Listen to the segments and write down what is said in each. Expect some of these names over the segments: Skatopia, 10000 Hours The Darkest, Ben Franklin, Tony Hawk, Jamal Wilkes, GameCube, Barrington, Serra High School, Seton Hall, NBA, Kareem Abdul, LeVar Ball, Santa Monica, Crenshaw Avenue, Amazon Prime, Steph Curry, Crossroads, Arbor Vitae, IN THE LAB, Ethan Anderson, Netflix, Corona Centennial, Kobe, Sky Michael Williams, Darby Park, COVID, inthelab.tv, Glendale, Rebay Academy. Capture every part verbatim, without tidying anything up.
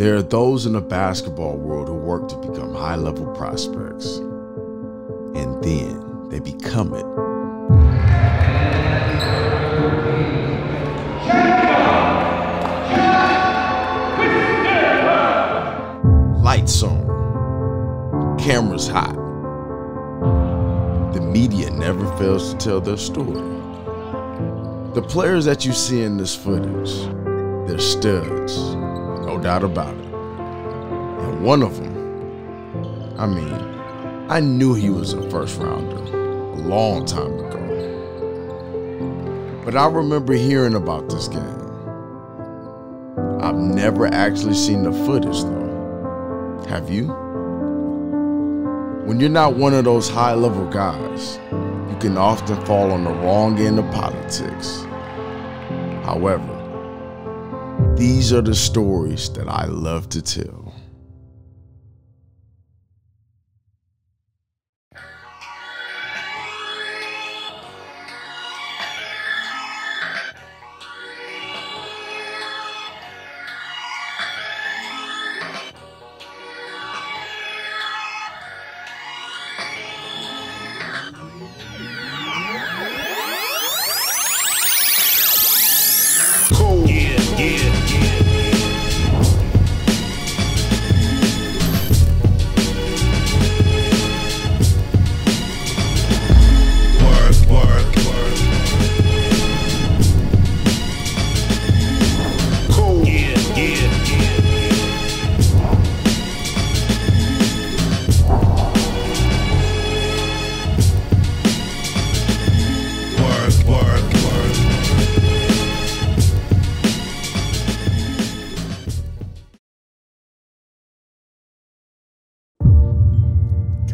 There are those in the basketball world who work to become high-level prospects, and then they become it. Lights on, cameras hot. The media never fails to tell their story. The players that you see in this footage, they're studs, no doubt about it. And one of them, I mean, I knew he was a first rounder a long time ago. But I remember hearing about this game. I've never actually seen the footage though. Have you? When you're not one of those high-level guys, you can often fall on the wrong end of politics. However, these are the stories that I love to tell.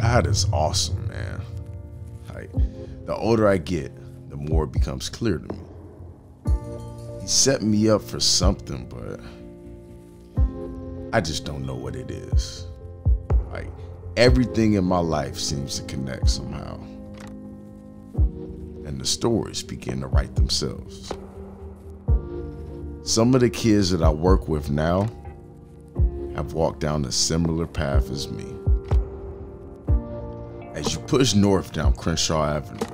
God is awesome, man. Like, the older I get, the more it becomes clear to me. He set me up for something, but I just don't know what it is. Like, everything in my life seems to connect somehow. And the stories begin to write themselves. Some of the kids that I work with now have walked down a similar path as me. As you push north down Crenshaw Avenue,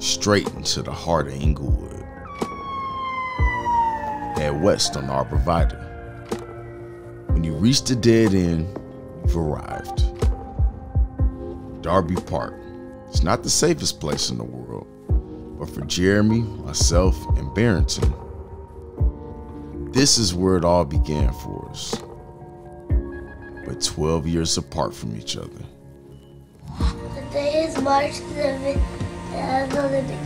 straight into the heart of Inglewood, head west on Arbor Vitae. When you reach the dead end, you've arrived. Darby Park. It's not the safest place in the world, but for Jeremy, myself, and Barrington, this is where it all began for us. But twelve years apart from each other. Today is March seventh, and I'm gonna, be,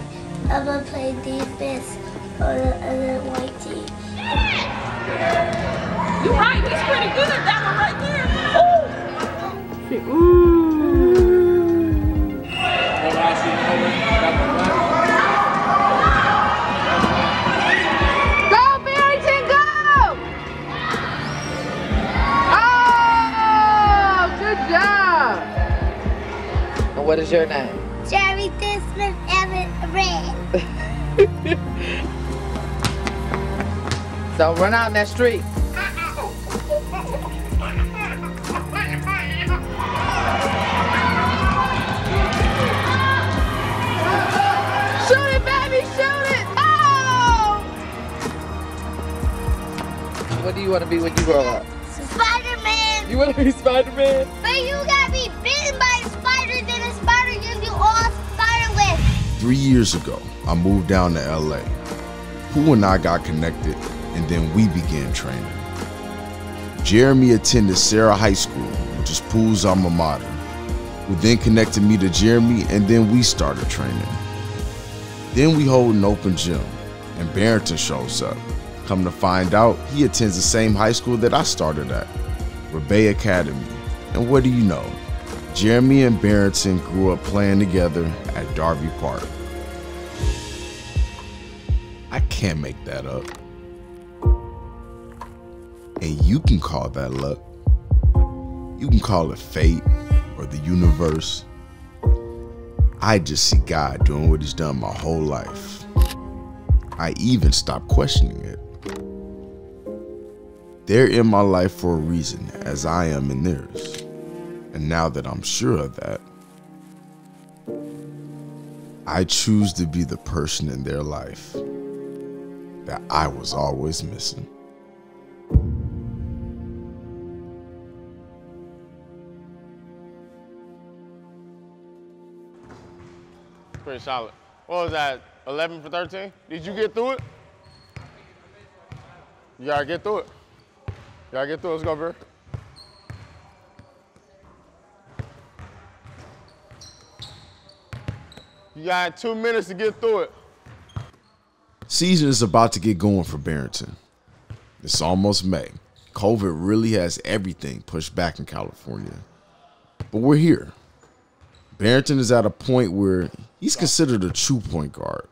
I'm gonna play defense on the other white team. Yes! You're right, he's pretty good at that one right there. Ooh! Say, ooh. Go, Barrington, go! Oh, good job! What is your name? Jeremy Smith Evan Red. So run out in that street. Shoot it, baby, shoot it! Oh! What do you want to be when you grow up? Spider-Man. You want to be Spider-Man? But you gotta be bitten by a spider, then a spider gives you all spiderless. Three years ago, I moved down to L A. Pooh and I got connected, and then we began training. Jeremy attended Serra High School, which is Pooh's alma mater, who then connected me to Jeremy, and then we started training. Then we hold an open gym, and Barrington shows up. Come to find out, he attends the same high school that I started at, Rebay Academy. And what do you know? Jeremy and Barrington grew up playing together at Darby Park. I can't make that up. And you can call that luck. You can call it fate or the universe. I just see God doing what he's done my whole life. I even stopped questioning it. They're in my life for a reason, as I am in theirs. And now that I'm sure of that, I choose to be the person in their life that I was always missing. Pretty solid. What was that, eleven for thirteen? Did you get through it? You gotta get through it. You gotta get through it. Let's go, bro. You got two minutes to get through it. Season is about to get going for Barrington. It's almost May. COVID really has everything pushed back in California. But we're here. Barrington is at a point where he's considered a true point guard.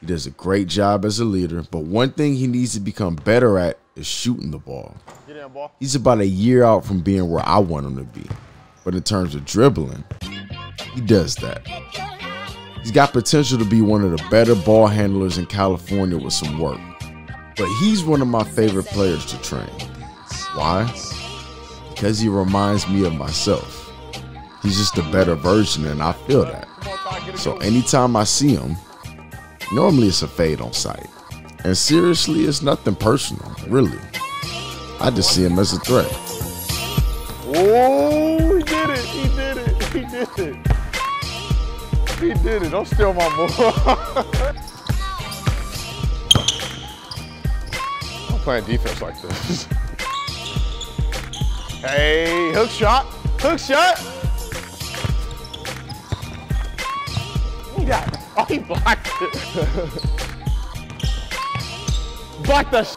He does a great job as a leader, but one thing he needs to become better at is shooting the ball. Get in, ball. He's about a year out from being where I want him to be. But in terms of dribbling, he does that. He's got potential to be one of the better ball handlers in California with some work. But he's one of my favorite players to train. Why? Because he reminds me of myself. He's just a better version, and I feel that. So anytime I see him, normally it's a fade on sight. And seriously, it's nothing personal, really. I just see him as a threat. Oh, he did it, he did it, he did it. He did it, don't steal my boy. I'm playing defense like this. Hey, hook shot, hook shot. He got it. Oh, he blocked it. Blocked the sh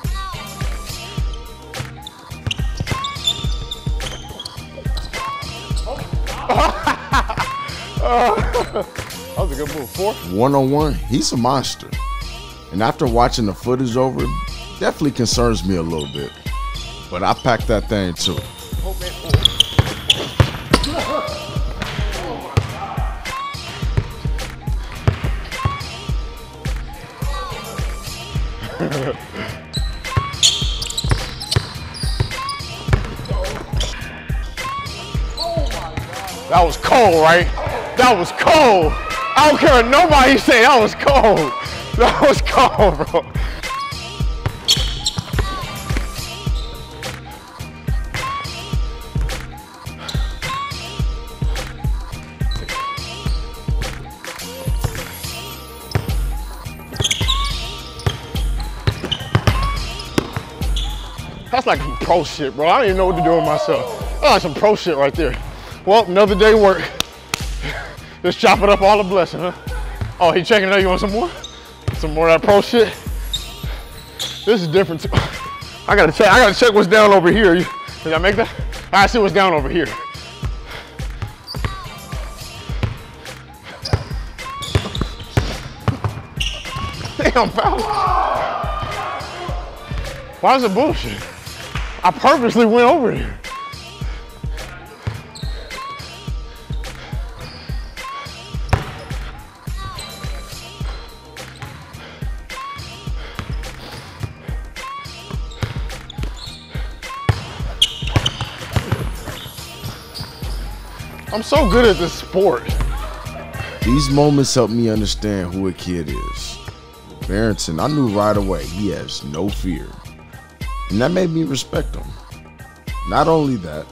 That was a good move. Four. One-on-one, he's a monster. And after watching the footage over, definitely concerns me a little bit. But I packed that thing too. Oh, man. Oh. That was cold, right? That was cold. I don't care what nobody say, that was cold. That was cold, bro. That's like some pro shit, bro. I don't even know what to do with myself. Oh, that's some pro shit right there. Well, another day work. Just chop it up, all the blessing, huh? Oh, he checking it out. You want some more? Some more of that pro shit? This is different too. I gotta check, I gotta check what's down over here. You, did I make that? I see what's down over here. Damn, foul. Why is it bullshit? I purposely went over here. I'm so good at this sport. These moments help me understand who a kid is. Barrington, I knew right away he has no fear. And that made me respect him. Not only that,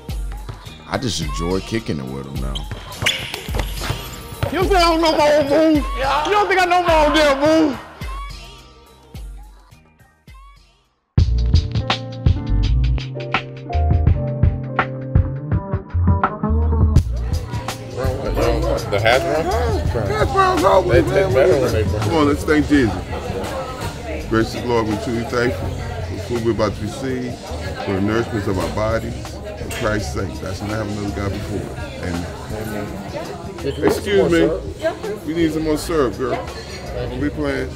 I just enjoy kicking it with him now. You don't think I don't know my own move? You don't think I know my own damn move? The hash brown? Hash browns always, they man. Better when they come on, let's thank Jesus. Gracious Lord, we're truly thankful for food we're about to receive, for the nourishment of our bodies, for Christ's sake. That's not having another God before. Amen. Excuse me. Syrup? We need some more syrup, girl. We'll be playing.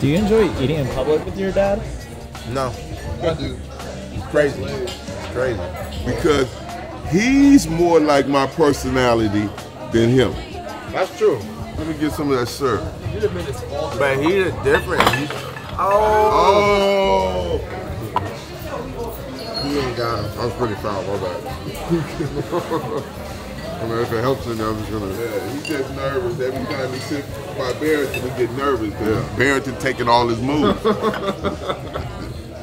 Do you enjoy eating in public with your dad? No. It's crazy. It's crazy. Because he's more like my personality than him. That's true. Let me get some of that syrup. But he's different. He's... Oh. Oh. guys, I was pretty proud of that. I mean, if it helps him, I'm just gonna. Yeah, he's just nervous. Every time he sits by Barrington, he get nervous. Yeah. Barrington taking all his moves.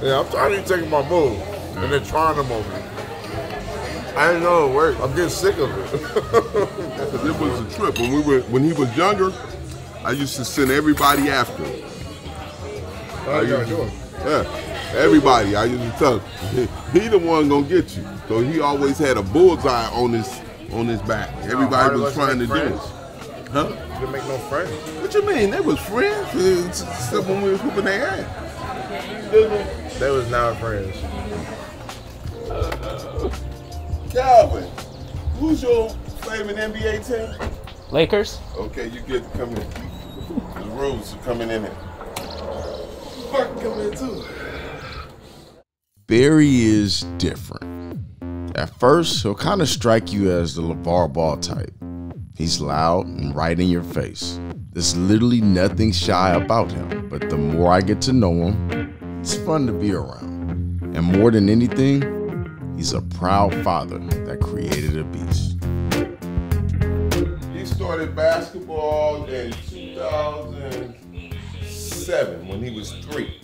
Yeah, I'm tired of taking my moves and then trying them on me. I didn't know it worked. I'm getting sick of it. It was a trip when we were when he was younger. I used to send everybody after him. How you guys doing? Yeah, everybody. I used to tell him, he the one gonna get you. So he always had a bullseye on his. on his back. Everybody no, was trying to friends. do it. Huh? You didn't make no friends. What you mean? They was friends? It's just when we was whooping their ass. They was not friends. Calvin, who's your favorite N B A team? Lakers. Okay, you get to come in. The rules are coming in it. Fucking coming in too. Barry is different. At first, he'll kind of strike you as the LeVar Ball type. He's loud and right in your face. There's literally nothing shy about him, but the more I get to know him, it's fun to be around. And more than anything, he's a proud father that created a beast. He started basketball in two thousand seven when he was three.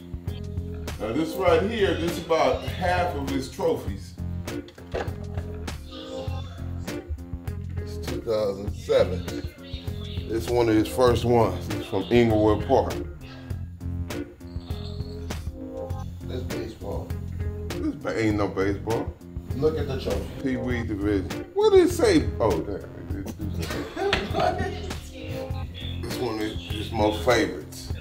Now this right here, this is about half of his trophies. two thousand seven. It's one of his first ones. It's from Inglewood Park. That's baseball. This ain't no baseball. Look at the trophy. Pee Wee division. What did it say? Oh, damn. It's one of his most favorites.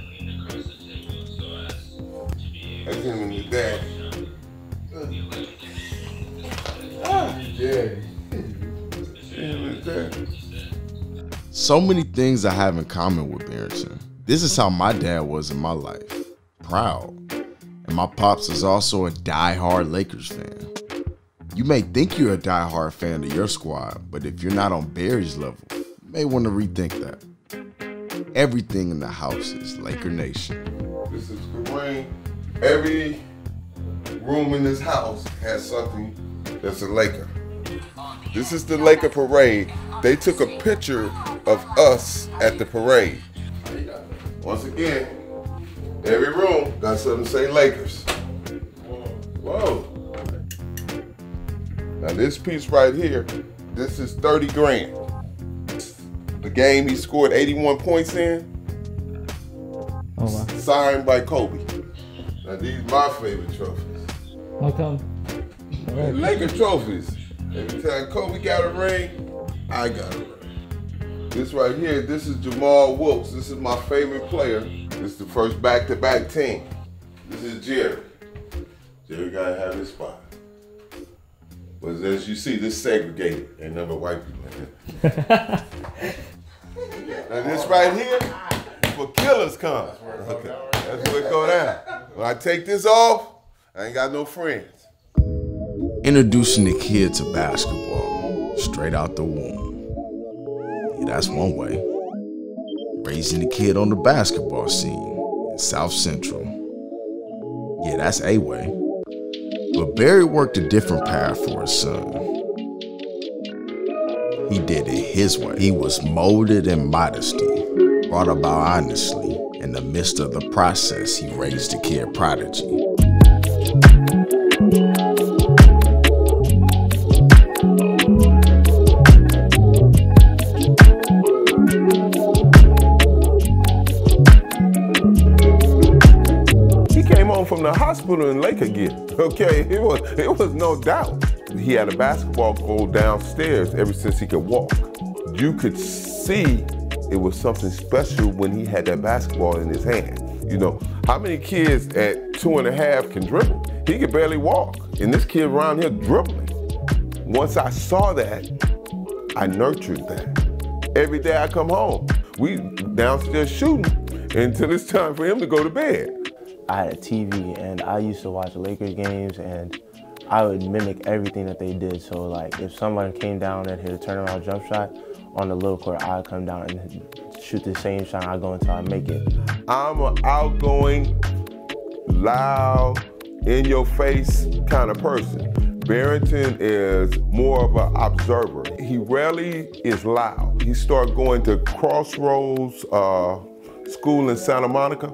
That's him and his dad. Ah, yeah. So many things I have in common with Barrington. This is how my dad was in my life. Proud. And my pops is also a diehard Lakers fan. You may think you're a diehard fan of your squad, but if you're not on Barry's level, you may want to rethink that. Everything in the house is Laker Nation. This is the ring. Every room in this house has something that's a Laker. This is the Laker parade. They took a picture of us at the parade. Once again, every room got something to say Lakers. Whoa. Now this piece right here, this is thirty grand. The game he scored eighty-one points in, oh, wow. Signed by Kobe. Now these are my favorite trophies. How come? Right. Laker trophies. Every time Kobe got a ring, I got a ring. This right here, this is Jamal Wilkes. This is my favorite player. This is the first back-to-back team. This is Jerry. Jerry got to have his spot. But as you see, this segregated. Ain't never white people in here. Now this right here, for killers come. That's where it go down. That's where it go down. When I take this off, I ain't got no friends. Introducing the kid to basketball straight out the womb. Yeah, that's one way. Raising the kid on the basketball scene in South Central. Yeah, that's a way. But Barry worked a different path for his son. He did it his way. He was molded in modesty, brought about honestly. In the midst of the process, he raised the kid prodigy. From the hospital in Lake again. Okay, it was it was no doubt. He had a basketball goal downstairs ever since he could walk. You could see it was something special when he had that basketball in his hand. You know, how many kids at two and a half can dribble? He could barely walk. And this kid around here dribbling. Once I saw that, I nurtured that. Every day I come home, we downstairs shooting until it's time for him to go to bed. I had a T V and I used to watch Lakers games and I would mimic everything that they did. So like if someone came down and hit a turnaround jump shot on the little court, I'd come down and shoot the same shot I go until I make it. I'm an outgoing, loud, in your face kind of person. Barrington is more of an observer. He rarely is loud. He started going to Crossroads uh, School in Santa Monica.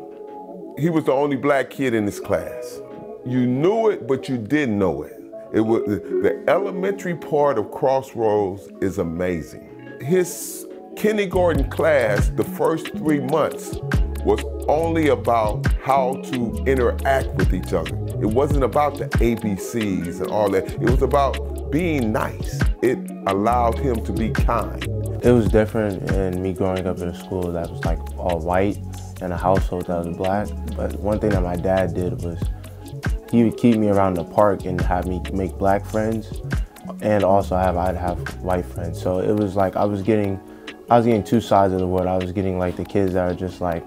He was the only black kid in his class. You knew it, but you didn't know it. It was, the elementary part of Crossroads is amazing. His kindergarten class, the first three months, was only about how to interact with each other. It wasn't about the A B Cs and all that. It was about being nice. It allowed him to be kind. It was different in me growing up in a school that was like all white and a household that was black. But one thing that my dad did was he would keep me around the park and have me make black friends, and also have I'd have white friends. So it was like I was getting, I was getting two sides of the world. I was getting like the kids that are just like,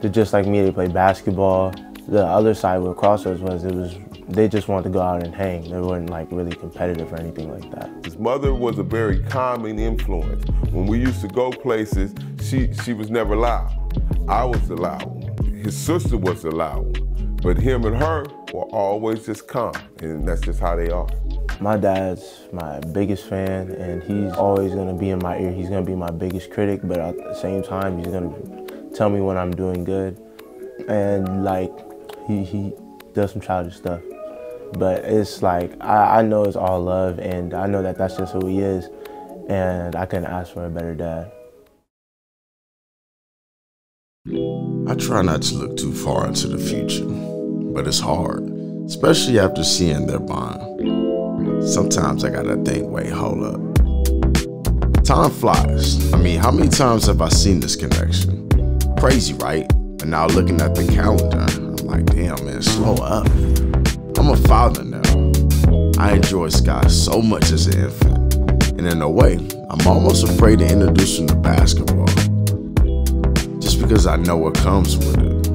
they're just like me. They play basketball. The other side where Crossroads was, it was they just wanted to go out and hang. They weren't like really competitive or anything like that. His mother was a very calming influence. When we used to go places, she she was never loud. I was the loud one. His sister was the loud one. But him and her were always just calm, and that's just how they are. My dad's my biggest fan, and he's always gonna be in my ear. He's gonna be my biggest critic, but at the same time, he's gonna tell me when I'm doing good. And like, he, he does some childish stuff. But it's like, I, I know it's all love, and I know that that's just who he is, and I couldn't ask for a better dad. I try not to look too far into the future, but it's hard, especially after seeing their bond. Sometimes I gotta think, wait, hold up. Time flies. I mean, how many times have I seen this connection? Crazy, right? But now looking at the calendar, I'm like, damn, man, slow up. I'm a father now. I enjoy Sky so much as an infant. And in a way, I'm almost afraid to introduce him to basketball. Just because I know what comes with it.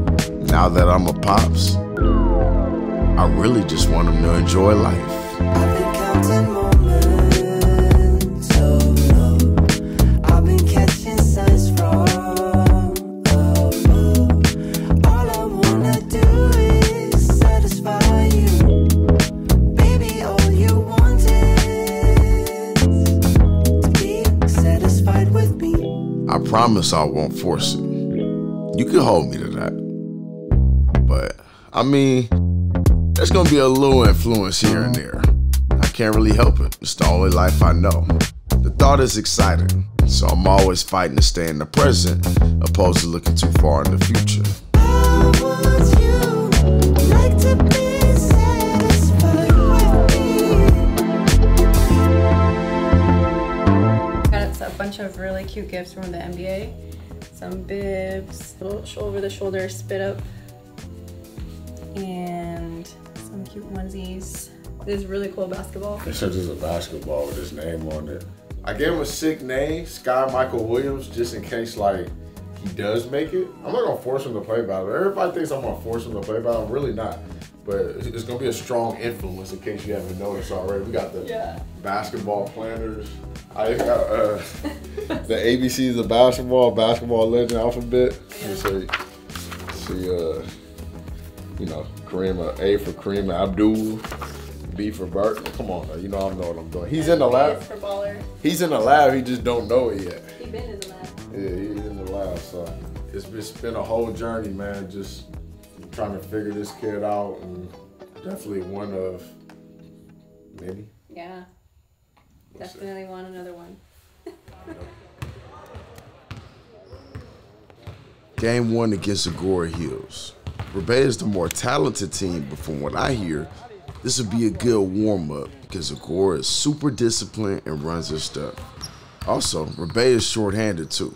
Now that I'm a pops, I really just want him to enjoy life. I've been counting moments of love. I've been catching signs from above. All I wanna do is satisfy you. Baby, all you want is to be satisfied with me. I promise I won't force it. You can hold me to that. But, I mean, there's gonna be a little influence here and there. Can't really help it, it's the only life I know. The thought is exciting, so I'm always fighting to stay in the present, opposed to looking too far in the future. I want you like to be satisfied with me. Got a bunch of really cute gifts from the N B A. Some bibs, over the shoulder spit up, and some cute onesies. This is really cool basketball. This is just a basketball with his name on it. I gave him a sick name, Sky Michael Williams, just in case like he does make it. I'm not gonna force him to play battle. Everybody thinks I'm gonna force him to play battle. I'm really not. But it's gonna be a strong influence in case you haven't noticed already. We got the yeah. basketball planners. I got uh, the A B Cs of basketball, basketball legend alphabet. You see, see, uh, you know, Kareem, uh, A for Kareem Abdul. B for Bert. Come on, though. You know I know what I'm doing. He's in the lab. He's in the lab. He just don't know it yet. He been in the lab. Yeah, he's in the lab. So it's, it's been a whole journey, man. Just trying to figure this kid out, and definitely one of maybe. Yeah. What's definitely that? Want another one. Game one against Agoura Hills. Rebay is the more talented team, but from what I hear, this would be a good warm-up because Agoura is super disciplined and runs his stuff. Also, Rebay is shorthanded too.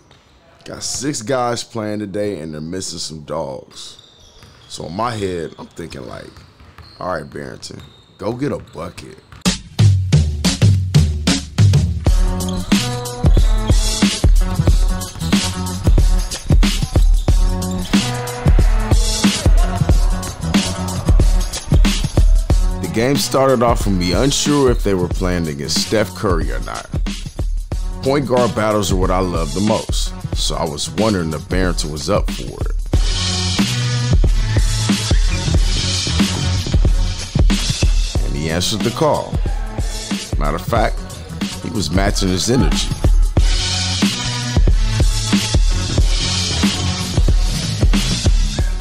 Got six guys playing today and they're missing some dogs. So in my head, I'm thinking like, all right, Barrington, go get a bucket. Game started off with me unsure if they were playing against Steph Curry or not. Point guard battles are what I love the most, so I was wondering if Barrington was up for it. And he He answered the call. Matter of fact, he was matching his energy.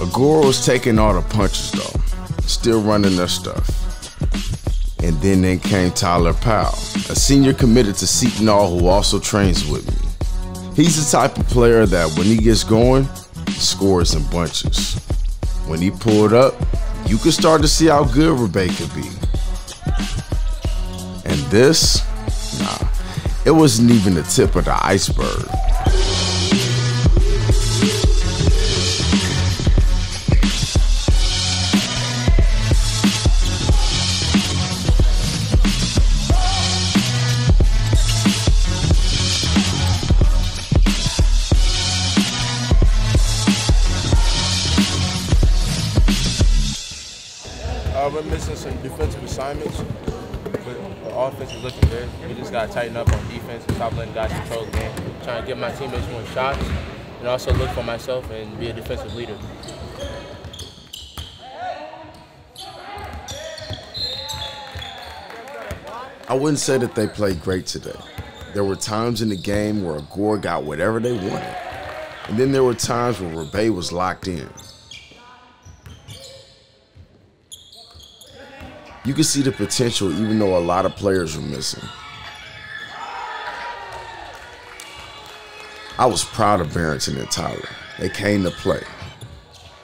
Agoura was taking all the punches though, still running their stuff. And then in came Tyler Powell, a senior committed to Seton Hall who also trains with me. He's the type of player that when he gets going, he scores in bunches. When he pulled up, you could start to see how good Rebay could be. And this, nah, it wasn't even the tip of the iceberg. Assignments, but the offense is looking good. We just got to tighten up on defense and stop letting guys control the game. Trying to get my teammates more shots and also look for myself and be a defensive leader. I wouldn't say that they played great today. There were times in the game where Agoura got whatever they wanted. And then there were times where Rebay was locked in. You can see the potential even though a lot of players were missing. I was proud of Barrington and Tyler. They came to play.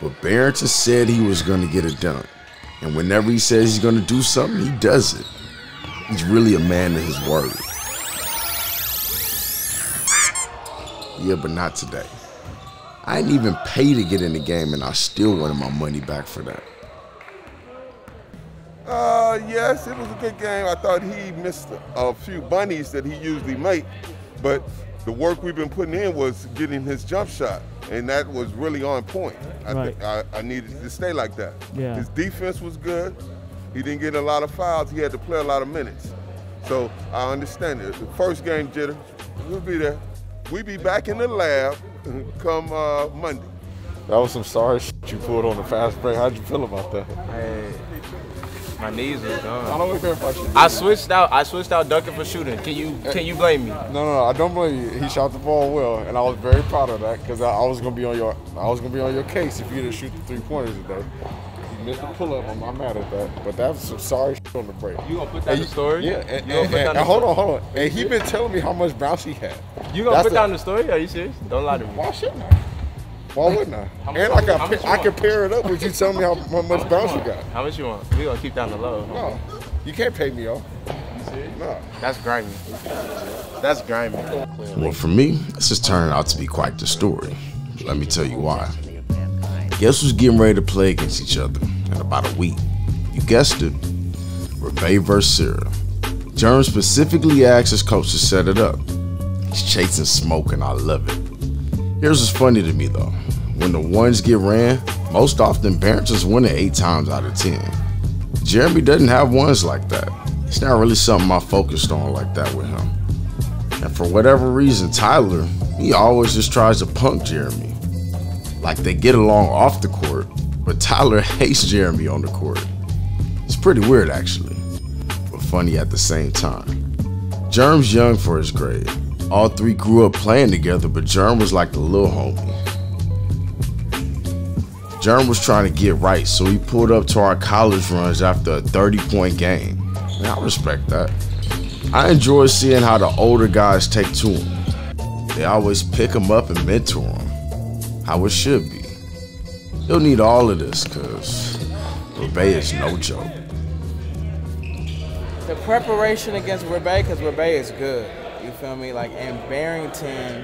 But Barrington said he was going to get it done. And whenever he says he's going to do something, he does it. He's really a man of his word. Yeah, but not today. I didn't even pay to get in the game and I still wanted my money back for that. Uh, yes, it was a good game. I thought he missed a few bunnies that he usually make, but the work we've been putting in was getting his jump shot, and that was really on point. I, right. I, I needed to stay like that. Yeah. His defense was good. He didn't get a lot of fouls. He had to play a lot of minutes. So I understand it. The first game jitter, we'll be there. We'll be back in the lab come uh, Monday. That was some sorry shit you pulled on the fast break. How'd you feel about that? Hey. My knees was gone. I don't care if I shoot. I switched out. I switched out ducking for shooting. Can you can you blame me? No, no, no, I don't blame you. He shot the ball well, and I was very proud of that because I, I was gonna be on your I was gonna be on your case if you didn't shoot the three pointers today. You missed the pull up. I'm not mad at that, but that was some sorry shit on the break. You gonna put that in the story? Yeah. And, you and, and, and, and hold on, hold on. And he been telling me how much bounce he had. You gonna That's put that in the story? Are you serious? Don't lie to me. Why shouldn't I? Why wouldn't I? Much, and I, got, I can pair it up with you telling me how, how much how bounce you, you got. How much you want? We're going to keep down the low. No, you can't pay me off. You serious? No. That's grimy. That's grimy. Well, for me, this has turned out to be quite the story. Let me tell you why. Guess who's getting ready to play against each other in about a week? You guessed it. Rebay versus Serra. Jerm specifically asked his coach to set it up. He's chasing smoke and I love it. Here's what's funny to me though, when the ones get ran, most often Barrington's winning eight times out of ten. Jeremy doesn't have ones like that. It's not really something I focused on like that with him. And for whatever reason, Tyler, he always just tries to punk Jeremy. Like they get along off the court, but Tyler hates Jeremy on the court. It's pretty weird actually, but funny at the same time. Jerm's young for his grade. All three grew up playing together, but Jerm was like the little homie. Jerm was trying to get right, so he pulled up to our college runs after a thirty-point game. And I respect that. I enjoy seeing how the older guys take to him. They always pick him up and mentor him, how it should be. He'll need all of this, because Rebay is no joke. The preparation against Rebay, because Rebay is good. You feel me? Like, and Barrington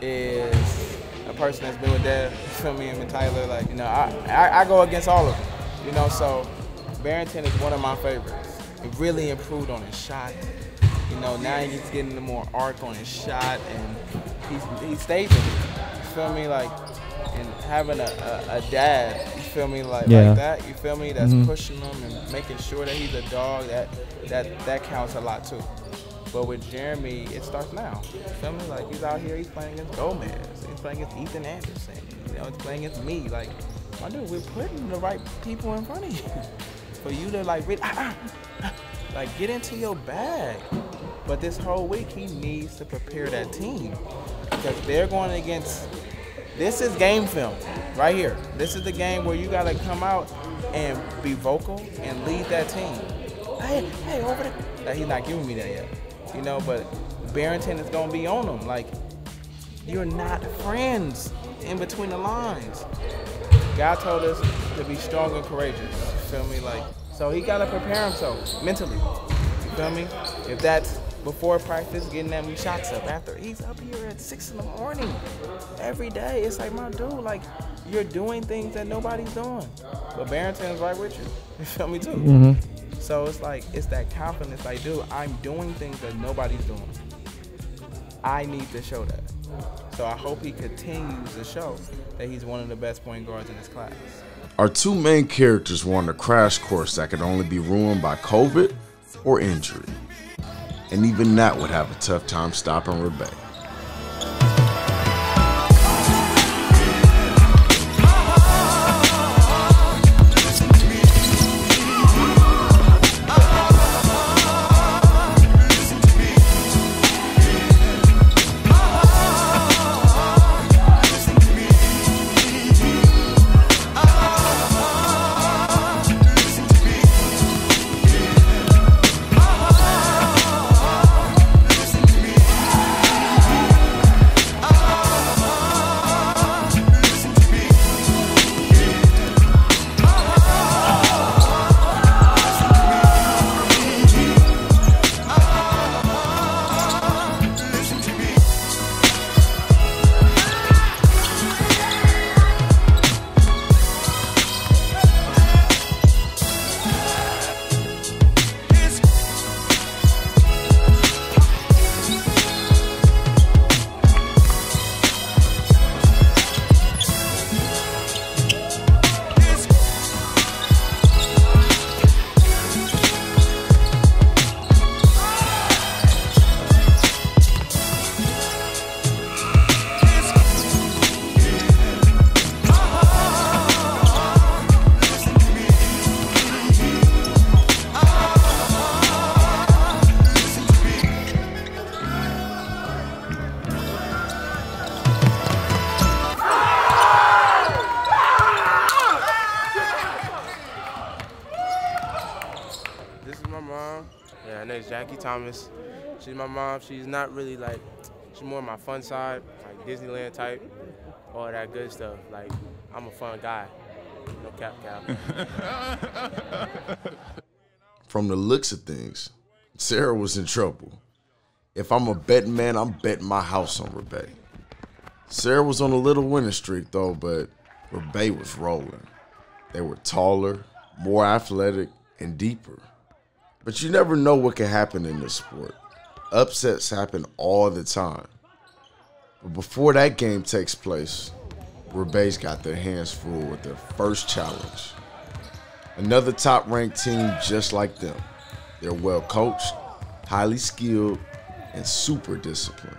is a person that's been with Dad, you feel me, and Tyler, like, you know, I, I, I go against all of them, you know, so Barrington is one of my favorites. It really improved on his shot. You know, now he's getting more arc on his shot, and he's, he stays with it, you feel me, like, and having a, a, a dad, you feel me, like, yeah. like that, you feel me, that's mm-hmm. pushing him and making sure that he's a dog, that, that, that counts a lot, too. But with Jeremy, it starts now. You feel me? Like, he's out here, he's playing against Gomez. He's playing against Ethan Anderson. You know, he's playing against me. Like, my dude, we're putting the right people in front of you. for you to like really, ah, ah, like get into your bag. But this whole week, he needs to prepare that team because they're going against. This is game film right here. This is the game where you gotta come out and be vocal and lead that team. Hey, hey, over there. Like, he's not giving me that yet, you know. But Barrington is gonna be on them. Like, you're not friends in between the lines. God told us to be strong and courageous. Feel me? Like, so he gotta prepare himself mentally. You feel me? If that's before practice, getting them shots up after. He's up here at six in the morning every day. It's like, my dude, like, you're doing things that nobody's doing. But Barrington's right with you. You feel me too? Mm-hmm. So it's like, it's that confidence. Like, dude, I'm doing things that nobody's doing. I need to show that. So I hope he continues to show that he's one of the best point guards in his class. Our two main characters were on a crash course that could only be ruined by COVID or injury. And even that would have a tough time stopping Rebay. Thomas. She's my mom. She's not really like, she's more my fun side, like Disneyland type, all that good stuff. Like, I'm a fun guy. No cap cap. From the looks of things, Serra was in trouble. If I'm a betting man, I'm betting my house on Rebay. Serra was on a little winning streak though, but Rebay was rolling. They were taller, more athletic, and deeper. But you never know what can happen in this sport. Upsets happen all the time. But before that game takes place, Rebay's got their hands full with their first challenge. Another top-ranked team just like them. They're well-coached, highly skilled, and super disciplined.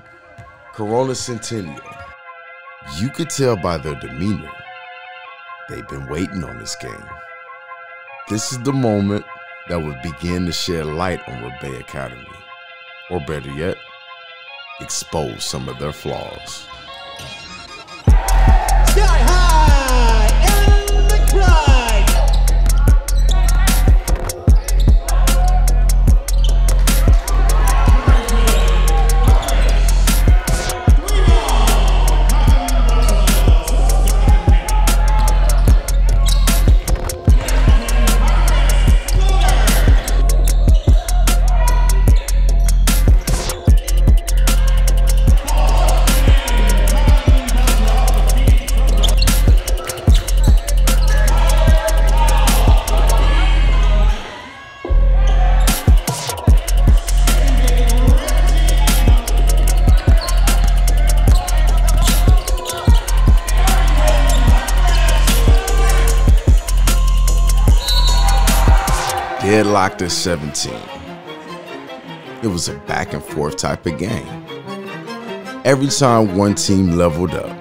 Corona Centennial. You could tell by their demeanor, they've been waiting on this game. This is the moment that would begin to shed light on Rebay Academy, or better yet, expose some of their flaws. Sky high and the Deadlocked at seventeen. It was a back and forth type of game. Every time one team leveled up,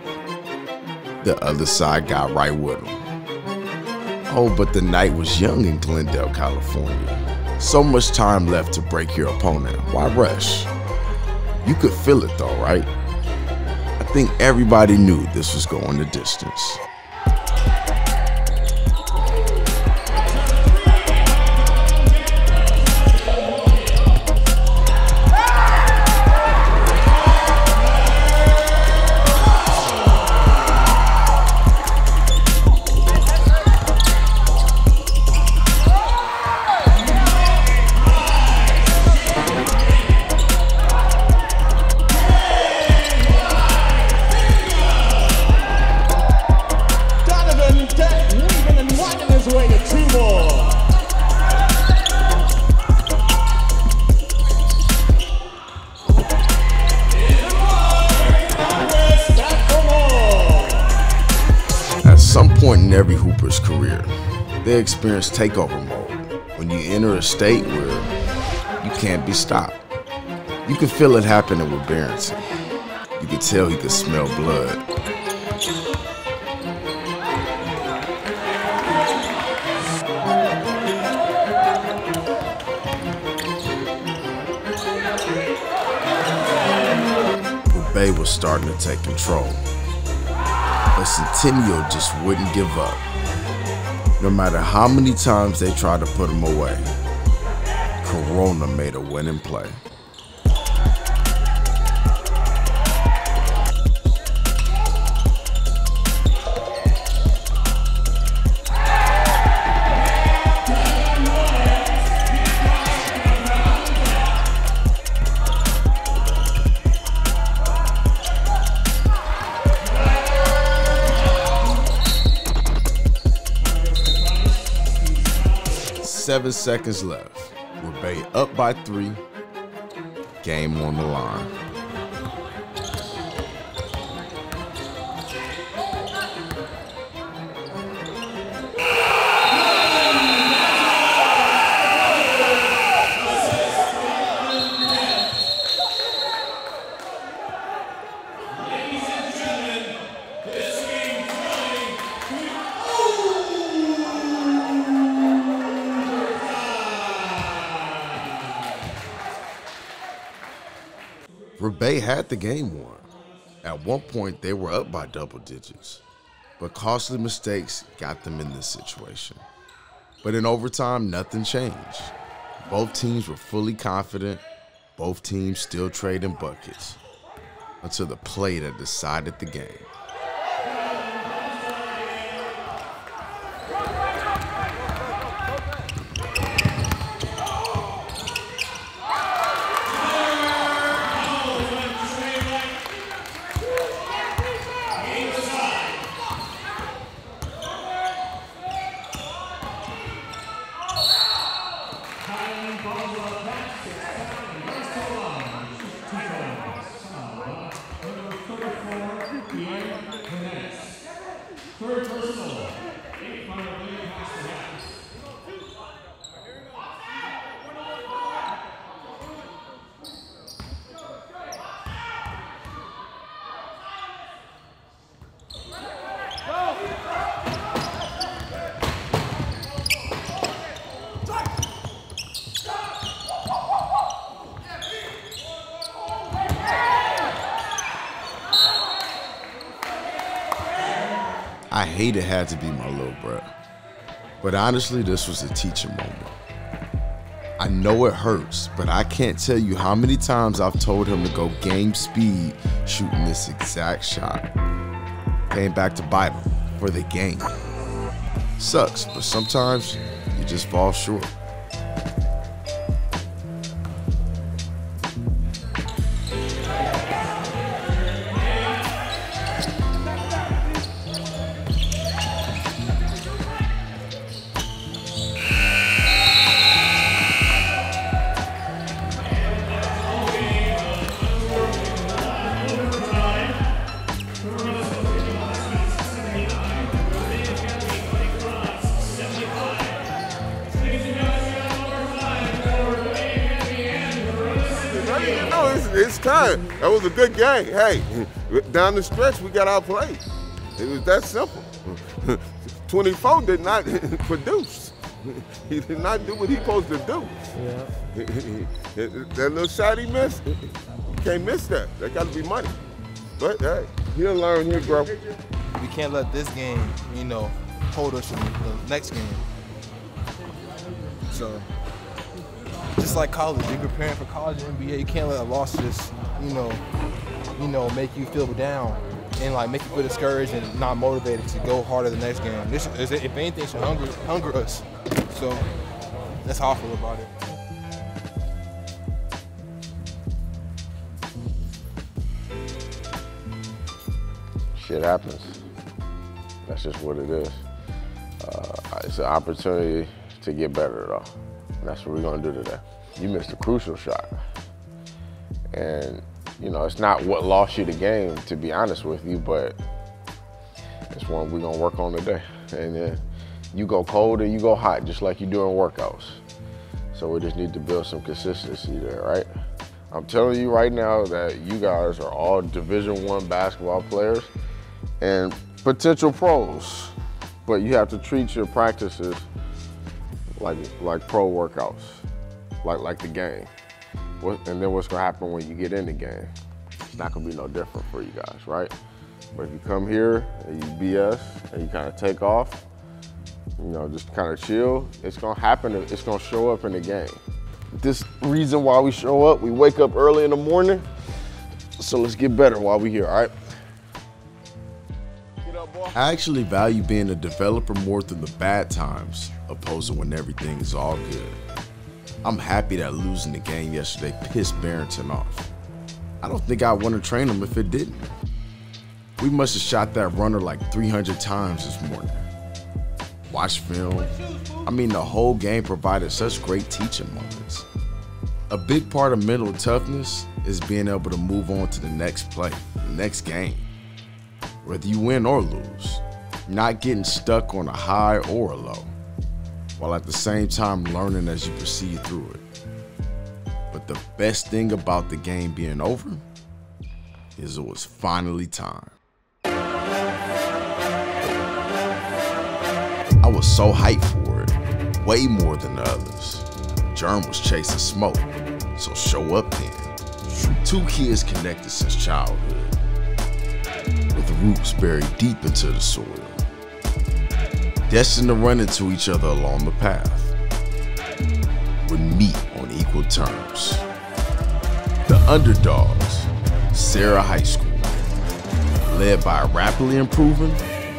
the other side got right with them. Oh, but the night was young in Glendale, California. So much time left to break your opponent. Why rush? You could feel it though, right? I think everybody knew this was going the distance. In every hooper's career, they experience takeover mode. When you enter a state where you can't be stopped, you can feel it happening with Berenson. You could tell he could smell blood. Rebay was starting to take control. But Centennial just wouldn't give up, no matter how many times they tried to put him away. Corona made a winning play. Seven seconds left. Rebay up by three. Game on the line. Rebay had the game won. At one point, they were up by double digits, but costly mistakes got them in this situation. But in overtime, nothing changed. Both teams were fully confident. Both teams still trading buckets until the play that decided the game. I hate it had to be my little bro, but honestly, this was a teaching moment. I know it hurts, but I can't tell you how many times I've told him to go game speed shooting this exact shot. Came back to bite him for the game. Sucks, but sometimes you just fall short. It's time. That was a good game. Hey, down the stretch, we got our play. It was that simple. twenty-four did not produce. He did not do what he supposed to do. Yeah. That little shot he missed, you can't miss that. That got to be money. But hey, he'll learn, he'll grow. We can't let this game, you know, hold us from the next game. So, just like college, you're preparing for college and N B A. You can't let a loss just, you know, you know, make you feel down and like make you feel discouraged and not motivated to go harder the next game. This is, if anything, should hunger, hunger us. So, that's how I feel about it. Shit happens. That's just what it is. Uh, it's an opportunity to get better, though. That's what we're gonna do today. You missed a crucial shot. And, you know, it's not what lost you the game, to be honest with you, but it's one we're gonna work on today. And then you go cold and you go hot, just like you do in workouts. So we just need to build some consistency there, right? I'm telling you right now that you guys are all Division I basketball players and potential pros, but you have to treat your practices like like pro workouts, like like the game. What, and then what's gonna happen when you get in the game? It's not gonna be no different for you guys, right? But if you come here and you B S and you kind of take off, you know, just kind of chill, it's gonna happen. It's gonna show up in the game. This reason why we show up, we wake up early in the morning, so let's get better while we're here, all right? I actually value being a developer more through the bad times, opposed to when everything is all good. I'm happy that losing the game yesterday pissed Barrington off. I don't think I'd want to train him if it didn't. We must have shot that runner like three hundred times this morning. Watch film. I mean, the whole game provided such great teaching moments. A big part of mental toughness is being able to move on to the next play, the next game. Whether you win or lose, not getting stuck on a high or a low, while at the same time learning as you proceed through it. But the best thing about the game being over is it was finally time. I was so hyped for it, way more than the others. Germ was chasing smoke, so show up then. Two kids connected since childhood, with roots buried deep into the soil, destined to run into each other along the path, would meet on equal terms. The underdogs, Serra High School, led by rapidly improving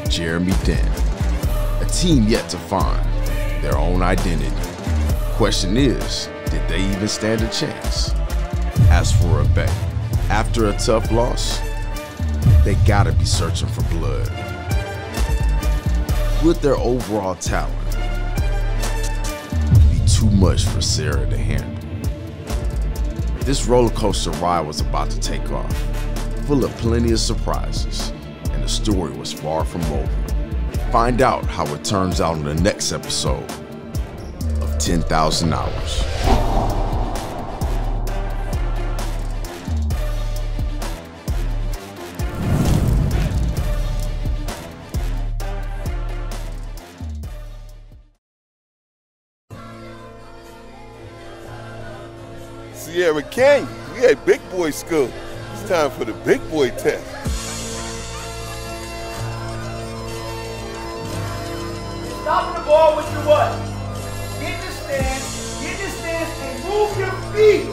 Jeremy Dent. A team yet to find their own identity. Question is, did they even stand a chance? As for Rebay, after a tough loss, they gotta be searching for blood. Would their overall talent be too much for Serra to handle? This roller coaster ride was about to take off, full of plenty of surprises, and the story was far from over. Find out how it turns out in the next episode of ten thousand Hours. Sierra King, we at big boy school. It's time for the big boy test. Stopping the ball with your what? Get in the stance, get in the stance, and move your feet.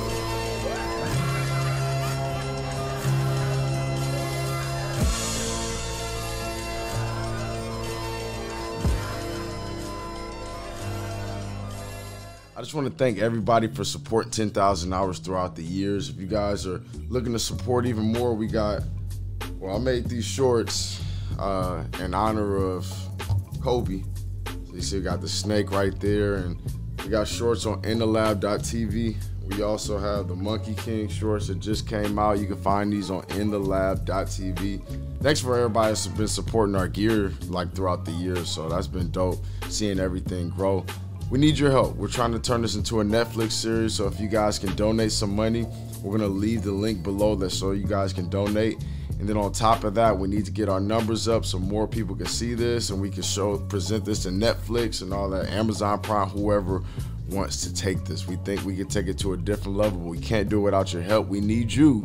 I just want to thank everybody for supporting ten thousand Hours throughout the years. If you guys are looking to support even more, we got, well, I made these shorts uh, in honor of Kobe. You see, we got the snake right there, and we got shorts on in the lab dot t v. We also have the Monkey King shorts that just came out. You can find these on in the lab dot t v. Thanks for everybody that's been supporting our gear like throughout the years, so that's been dope seeing everything grow. We need your help. We're trying to turn this into a Netflix series, so if you guys can donate some money, we're gonna leave the link below that so you guys can donate. And then on top of that, we need to get our numbers up so more people can see this and we can show, present this to Netflix and all that, Amazon Prime, whoever wants to take this. We think we can take it to a different level, but we can't do it without your help. We need you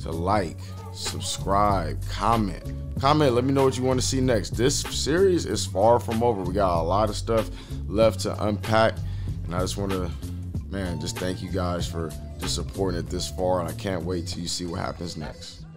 to like, subscribe, comment. Comment, let me know what you want to see next. This series is far from over. We got a lot of stuff left to unpack. And I just want to, man, just thank you guys for just supporting it this far. And I can't wait till you see what happens next.